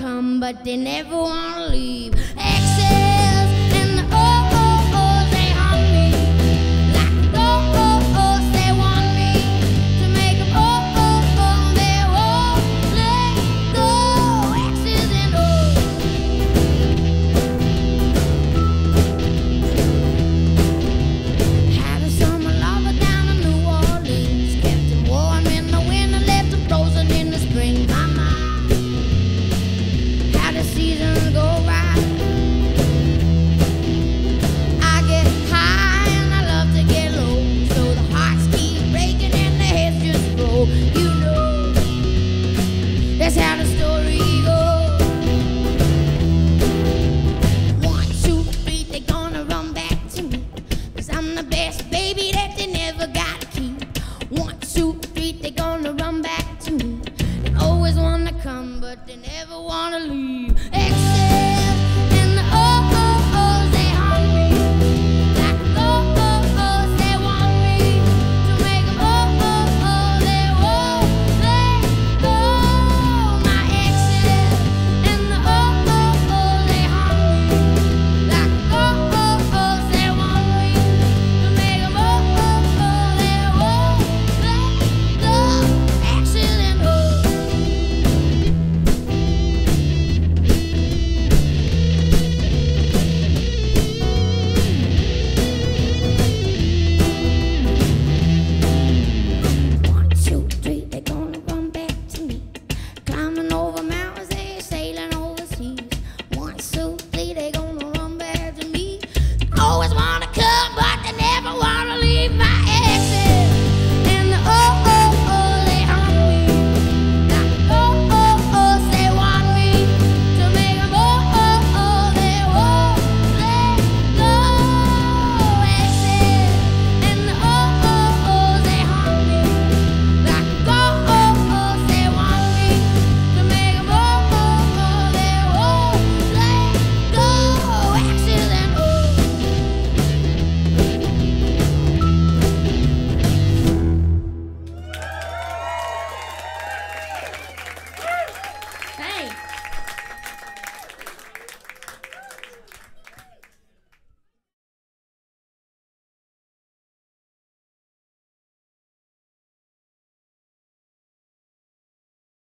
come, but they never want to leave. Exes and the oh-oh-ohs, they hunt me like the oh-oh-ohs. They want me to make them oh-oh-oh. They won't let go. Exes and oh. Had a summer lover down in New Orleans, kept him warm in the winter, left him frozen in the spring. Seasons go by, I get high and I love to get low, so the hearts keep breaking and the heads just roll. You know, that's how the story goes. 1, 2, 3, they're gonna run back to me, 'cause I'm the best baby that they never got to keep. 1, 2, 3, they're gonna run back to me. They always wanna come, but they never wanna leave.